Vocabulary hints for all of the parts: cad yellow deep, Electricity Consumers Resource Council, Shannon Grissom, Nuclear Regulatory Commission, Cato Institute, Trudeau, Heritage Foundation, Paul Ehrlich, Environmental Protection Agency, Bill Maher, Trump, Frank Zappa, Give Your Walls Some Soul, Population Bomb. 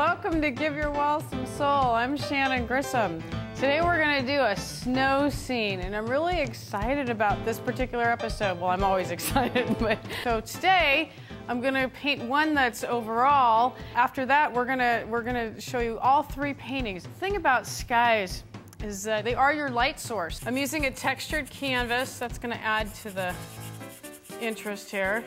Welcome to Give Your Walls Some Soul. I'm Shannon Grissom. Today we're going to do a snow scene, and I'm really excited about this particular episode. Well, I'm always excited, but so today I'm going to paint one that's overall. After that, we're going to show you all three paintings. The thing about skies is that they are your light source. I'm using a textured canvas that's going to add to the interest here.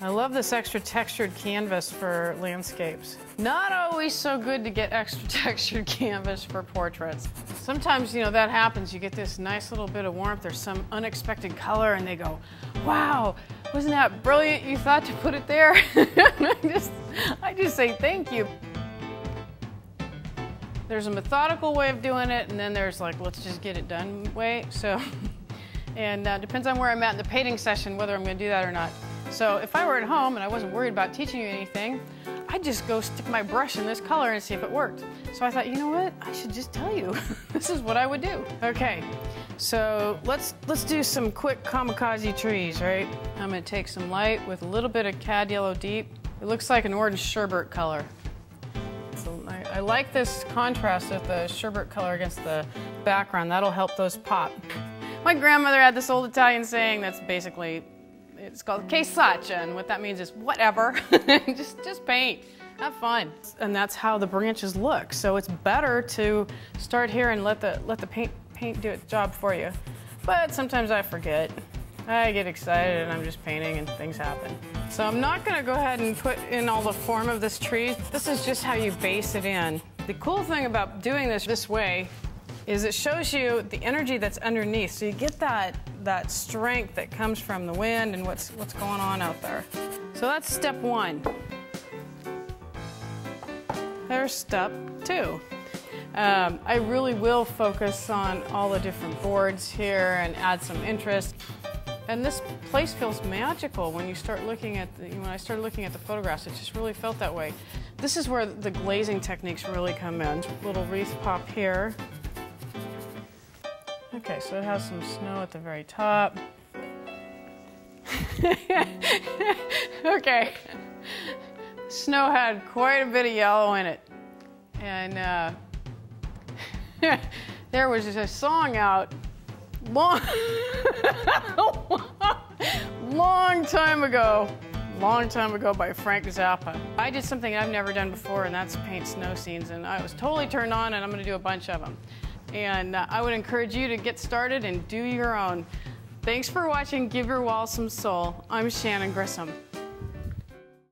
I love this extra textured canvas for landscapes. Not always so good to get extra textured canvas for portraits. Sometimes, you know, that happens. You get this nice little bit of warmth or some unexpected color and they go, wow, wasn't that brilliant? You thought to put it there. I just say thank you. There's a methodical way of doing it, and then there's like, let's just get it done way. So, and depends on where I'm at in the painting session, whether I'm gonna do that or not. So if I were at home and I wasn't worried about teaching you anything, I'd just go stick my brush in this color and see if it worked. So I thought, you know what? I should just tell you. This is what I would do. Okay, so let's do some quick kamikaze trees, right? I'm gonna take some light with a little bit of cad yellow deep. It looks like an orange sherbet color. So I like this contrast of the sherbet color against the background. That'll help those pop. My grandmother had this old Italian saying that's basically, it's called che sacca, and what that means is whatever. just paint, have fun. And that's how the branches look. So it's better to start here and let the paint do its job for you. But sometimes I forget. I get excited and I'm just painting and things happen. So I'm not gonna go ahead and put in all the form of this tree. This is just how you base it in. The cool thing about doing this way is it shows you the energy that's underneath. So you get that strength that comes from the wind and what's going on out there. So that's step one. There's step two. I really will focus on all the different boards here and add some interest. And this place feels magical when you start looking at when I started looking at the photographs, it just really felt that way. This is where the glazing techniques really come in. Little wreath pop here. Okay, so it has some snow at the very top. Okay. Snow had quite a bit of yellow in it. And there was just a song out long time ago by Frank Zappa. I did something I've never done before, and that's paint snow scenes, and I was totally turned on, and I'm gonna do a bunch of them. And I would encourage you to get started and do your own. Thanks for watching Give Your Walls Some Soul. I'm Shannon Grissom.